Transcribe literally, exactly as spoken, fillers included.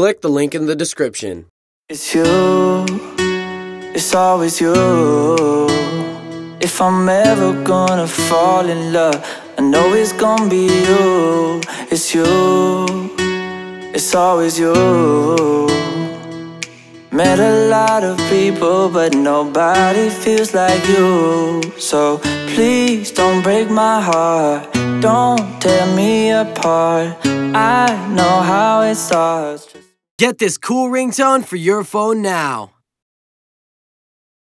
click the link in the description. It's you, it's always you. If I'm ever gonna fall in love, I know it's gonna be you. It's you, it's always you. Met a lot of people, but nobody feels like you. So please don't break my heart, don't tear me apart. I know how it starts. Get this cool ringtone for your phone now.